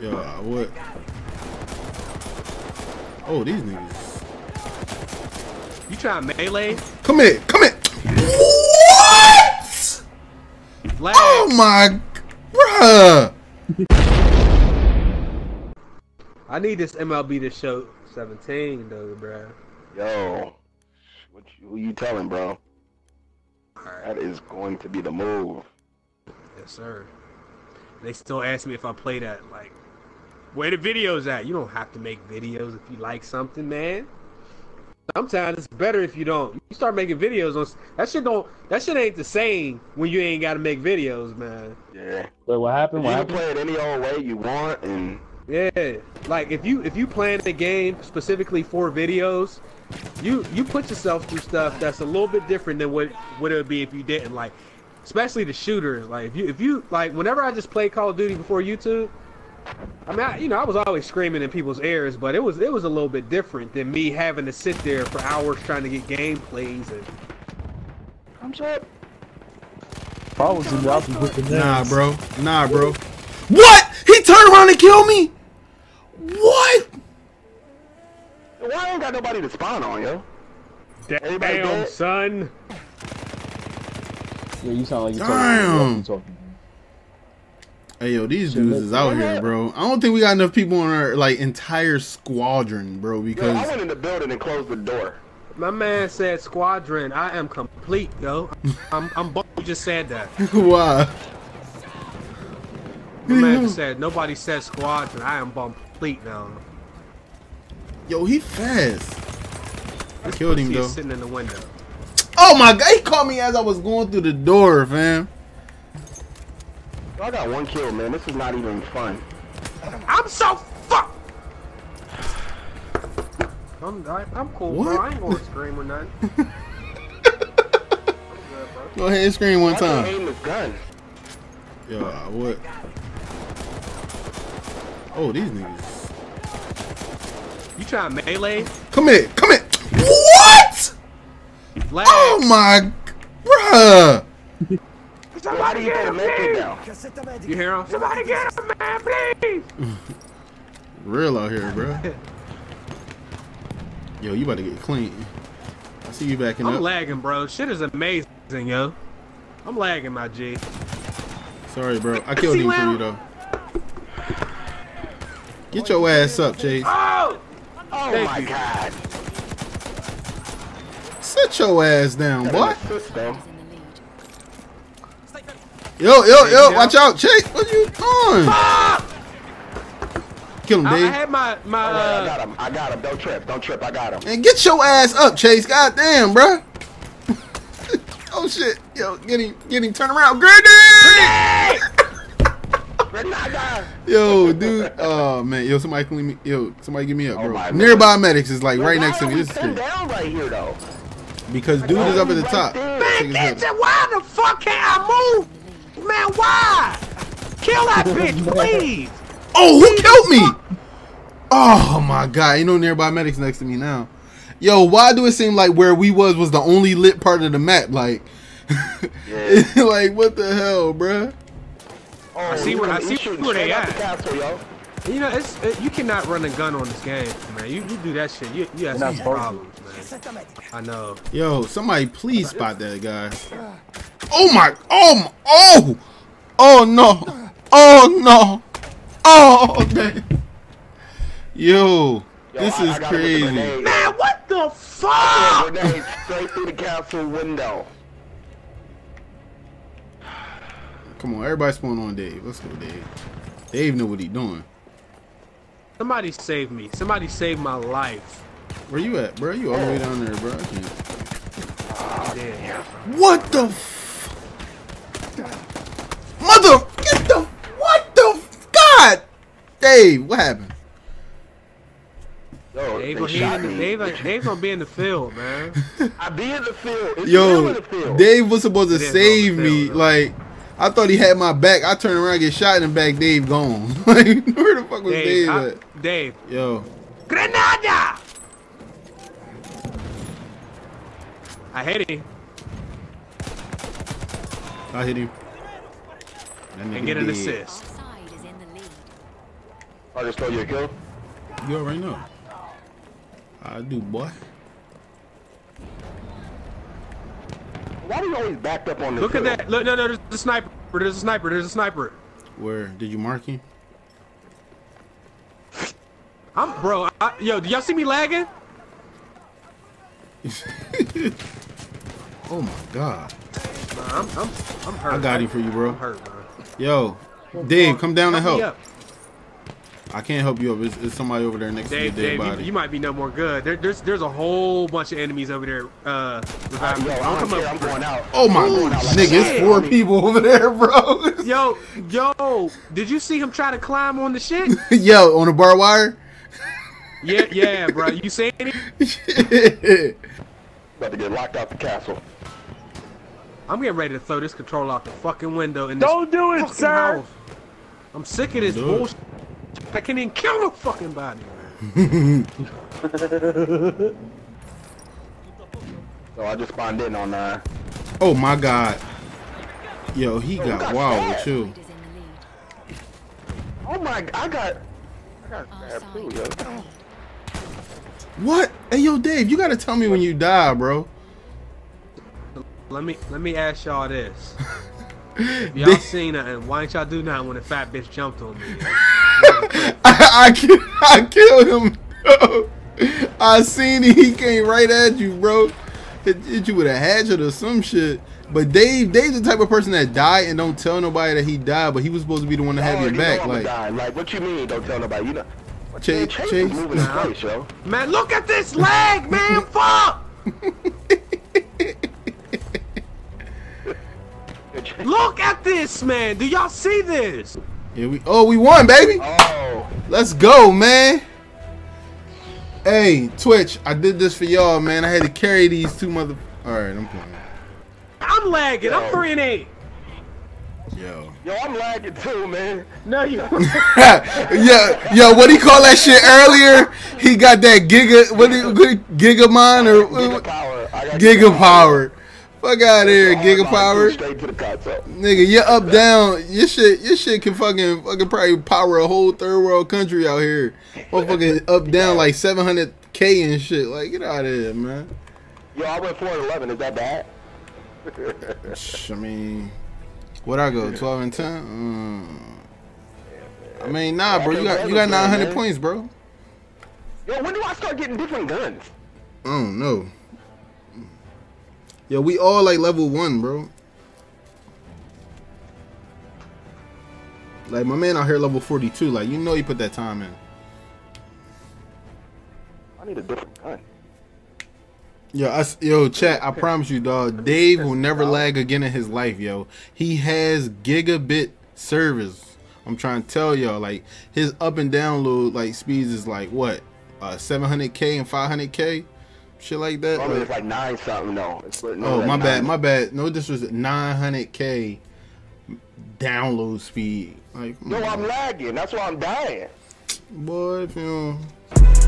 Yo, I would. Oh, these niggas. You trying melee? Come here, come here. What? Black. Oh my, bruh. I need this MLB the Show 17 though, bruh. Yo, who you telling, bro? Right. That is going to be the move. Yes, sir. They still ask me if I play that. Like, where the videos at? You don't have to make videos if you like something, man. Sometimes it's better if you don't. You start making videos on that shit. Don't that shit ain't the same when you ain't got to make videos, man. Yeah. But what happened? You can play it any old way you want, and yeah, like if you plan the game specifically for videos, you put yourself through stuff that's a little bit different than what it would be if you didn't like. Especially the shooter, like if you like, whenever I just played Call of Duty before YouTube, I mean, I was always screaming in people's ears, but it was a little bit different than me having to sit there for hours trying to get gameplays and. I'm sure. If I was in the office with the names. Nah, bro. What? He turned around and killed me. What? Why ain't got nobody to spawn on, yo? Damn, son. Yeah, you sound like you're talking. Damn. Hey, yo, these dudes is out here, bro. I don't think we got enough people on our like entire squadron, bro. Because yo, I went in the building and closed the door. My man said squadron. I am complete, yo. I'm bummed you just said that. Why? My man just said nobody said squadron. I am complete now. Yo, he fast. I killed him though. Sitting in the window. Oh my god, he caught me as I was going through the door, fam. I got one kill, man. This is not even fun. I'm so fucked. I'm cool, what? Bro. I ain't gonna scream or nothing. Go ahead and scream one time. I can aim this gun. Yo, I would. Oh, these niggas. You trying melee? Come here, come here. What? Black. Oh my, bruh! Somebody get him, please! You hear him? Somebody get him, man, please! Real out here, bro. Yo, you about to get clean. I see you backing up. I'm lagging, bro. Shit is amazing, yo. I'm lagging, my G. Sorry, bro. I killed him for you, though. Get your ass up, Chase. Oh! Oh my god. Sit your ass down, boy. Yo, watch out, Chase. What you doing? Kill him, Dave. I had my. I got him. Don't trip. I got him. And get your ass up, Chase. God damn, bro. Oh shit. Yo, get him. Turn around, grenade! Yo, dude. Oh man. Yo, somebody clean me. Yo, somebody give me up, bro. Nearby medics is like right next to me. This is crazy. Down right here though. Because dude is up at the top. Man, bitch, why the fuck can't I move? Man, why? Kill that bitch, please. Oh, who killed me? Oh my god, ain't no nearby medics next to me now. Yo, why do it seem like where we was the only lit part of the map? Like, like what the hell, bruh? Oh, I see where they at. The castle, yo. You know, you cannot run a gun on this game, man. You do that shit, you have some problems, man. I know. Yo, somebody please spot that guy. Oh, man. Yo, this is crazy. Man, what the fuck? Grenade straight through the castle window. Come on, everybody spawn on Dave. Let's go, Dave. Dave know what he doing. Somebody save me. Somebody save my life. Where you at, bro? You all the way down there, bro. I can't. What the f... Mother... Get the... What the f... God! Dave, what happened? Yo, Dave gonna be in the field, man. I be in the field. It's yo, in the field. Dave was supposed to save me, though. Like... I thought he had my back. I turn around, get shot in the back. Dave gone. Like, where the fuck was Dave at? Dave. Yo. Grenada! I hit him. And get an assist. I just stole your kill. You already know. I do, boy. Why do you always backed up on this? Look at that. Look, no, there's a sniper. There's a sniper. There's a sniper. Where? Did you mark him? I'm, bro. Yo, do y'all see me lagging? Oh my god. Nah, I'm hurt. I got him for you, bro. I'm hurt, bro. Yo, Dave, come down and help. I can't help you up. It's somebody over there next to your dead body. You might be no more good. There's a whole bunch of enemies over there. I'm going out. Oh my nigga, it's 4 people over there, bro. Yo, did you see him try to climb on the shit? Yo, on the barbed wire? yeah, bro. You seen it? About to get locked out the castle. I'm getting ready to throw this controller out the fucking window. Don't do it, sir. House. I'm sick of this bullshit. I can't even kill no fucking body, man. So I just spawned in on that. Oh my god. Yo, he got wild too. Oh my god, I got stabbed too, yo. What? Hey yo, Dave, you gotta tell me when you die, bro. Let me ask y'all this. Y'all seen it, and why ain't y'all do nothing when the fat bitch jumped on me? I killed him, bro. I seen it. He came right at you, bro. Hit you with a hatchet or some shit. But Dave's the type of person that died and don't tell nobody that he died. But he was supposed to be the one to have your back. Like, what you mean? Don't tell nobody. You know, Chase moving his place, yo. Man, look at this lag, man. Fuck. Look at this, man. Do y'all see this? Yeah, we won, baby. Oh. Let's go, man. Hey, Twitch, I did this for y'all, man. I had to carry these two mother. All right, I'm playing. I'm lagging. Yo. I'm 3-8. Yo. Yo, I'm lagging too, man. No, you. yo, what do you call that shit earlier? He got that giga. What do you gigamon or giga power? Giga power. Fuck out of here, Giga Power. Nigga, you're up down. Your shit can fucking probably power a whole third world country out here. Motherfucking up down like 700K and shit. Like, get out of here, man. Yo, I went 4-11. Is that bad? I mean, what I go 12 and 10? I mean, nah, bro. You got 900 points, bro. Yo, when do I start getting different guns? I don't know. Yo, we all like level 1, bro. Like my man out here level 42. Like you know, he put that time in. I need a different gun. Yo, chat. I promise you, dog. Dave will never lag again in his life, yo. He has gigabit service. I'm trying to tell y'all, like his up and download like speeds is like what, 700K and 500K. Shit like that. Probably it's like 9 something. No. It's like, no, oh, my bad. No, this was 900K download speed. Like, no, I'm lagging. That's why I'm dying. Boy, if you.